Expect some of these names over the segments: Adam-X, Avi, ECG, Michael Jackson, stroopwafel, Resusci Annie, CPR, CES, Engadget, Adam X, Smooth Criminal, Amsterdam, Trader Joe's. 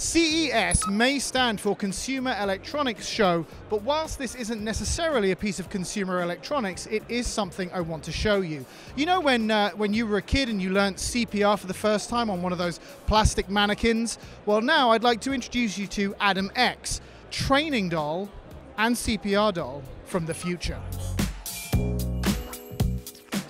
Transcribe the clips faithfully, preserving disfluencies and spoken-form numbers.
C E S may stand for Consumer Electronics Show, but whilst this isn't necessarily a piece of consumer electronics, it is something I want to show you. You know when, uh, when you were a kid and you learnt C P R for the first time on one of those plastic mannequins? Well, now I'd like to introduce you to Adam X, training doll and C P R doll from the future.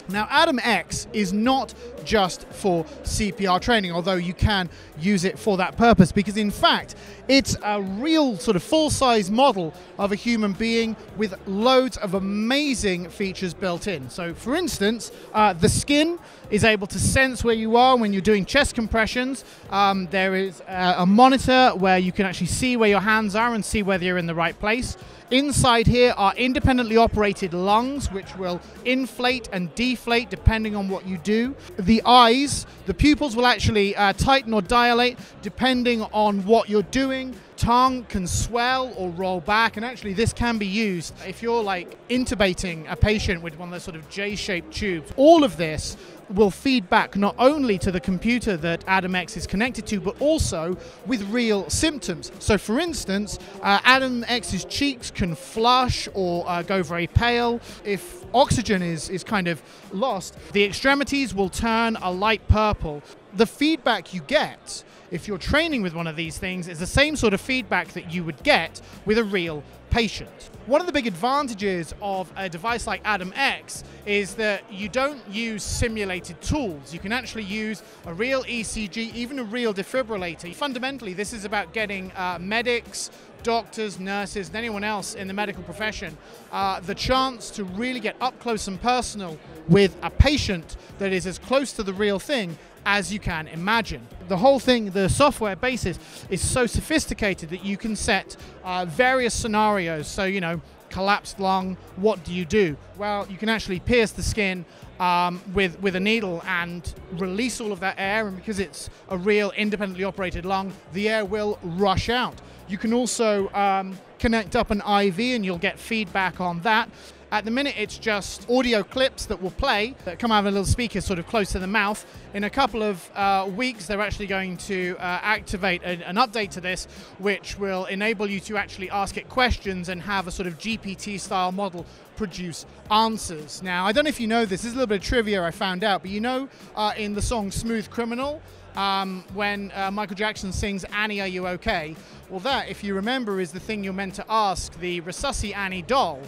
Now, Adam X is not just for C P R training, although you can use it for that purpose, because in fact, it's a real sort of full-size model of a human being with loads of amazing features built in. So, for instance, uh, the skin is able to sense where you are when you're doing chest compressions. Um, there is uh, a monitor where you can actually see where your hands are and see whether you're in the right place. Inside here are independently operated lungs, which will inflate and deflate depending on what you do. The eyes, the pupils will actually uh, tighten or dilate depending on what you're doing. Tongue can swell or roll back, and actually this can be used if you're like intubating a patient with one of those sort of J-shaped tubes. All of this will feed back not only to the computer that Adam X is connected to, but also with real symptoms. So for instance, uh, Adam X's cheeks can flush or uh, go very pale. If oxygen is, is kind of lost, the extremities will turn a light purple. The feedback you get if you're training with one of these things is the same sort of feedback that you would get with a real patient. One of the big advantages of a device like Adam X is that you don't use simulated tools. You can actually use a real E C G, even a real defibrillator. Fundamentally, this is about getting uh, medics, doctors, nurses, and anyone else in the medical profession uh, the chance to really get up close and personal with a patient that is as close to the real thing as you can imagine. The whole thing, the software basis, is so sophisticated that you can set uh, various scenarios. So, you know, collapsed lung, what do you do? Well, you can actually pierce the skin um, with, with a needle and release all of that air, and because it's a real independently operated lung, the air will rush out. You can also um, connect up an I V and you'll get feedback on that. At the minute, it's just audio clips that will play, that come out of a little speaker sort of close to the mouth. In a couple of uh, weeks, they're actually going to uh, activate an, an update to this, which will enable you to actually ask it questions and have a sort of G P T-style model produce answers. Now, I don't know if you know this, this is a little bit of trivia I found out, but you know uh, in the song Smooth Criminal, Um, when uh, Michael Jackson sings, "Annie, are you okay?" Well, that, if you remember, is the thing you're meant to ask the Resusci Annie doll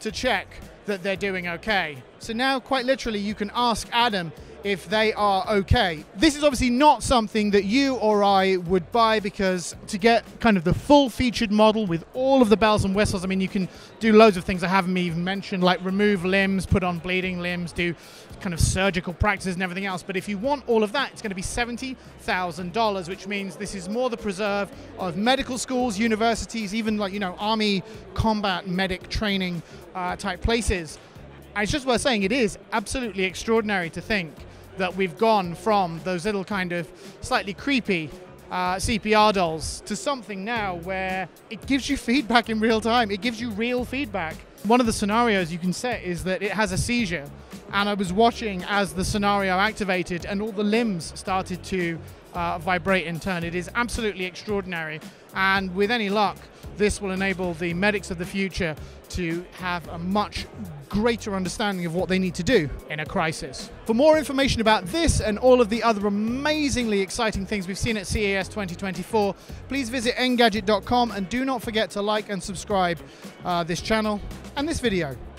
to check that they're doing okay. So now, quite literally, you can ask Adam if they are okay. This is obviously not something that you or I would buy, because to get kind of the full-featured model with all of the bells and whistles, I mean, you can do loads of things I haven't even mentioned, like remove limbs, put on bleeding limbs, do kind of surgical practices and everything else. But if you want all of that, it's going to be seventy thousand dollars, which means this is more the preserve of medical schools, universities, even like, you know, army combat medic training uh, type places. And it's just worth saying, it is absolutely extraordinary to think that we've gone from those little kind of slightly creepy uh, C P R dolls to something now where it gives you feedback in real time. It gives you real feedback. One of the scenarios you can set is that it has a seizure. And I was watching as the scenario activated and all the limbs started to uh, vibrate and turn. It is absolutely extraordinary. And with any luck, this will enable the medics of the future to have a much greater understanding of what they need to do in a crisis. For more information about this and all of the other amazingly exciting things we've seen at C E S twenty twenty-four, please visit engadget dot com, and do not forget to like and subscribe uh, this channel and this video.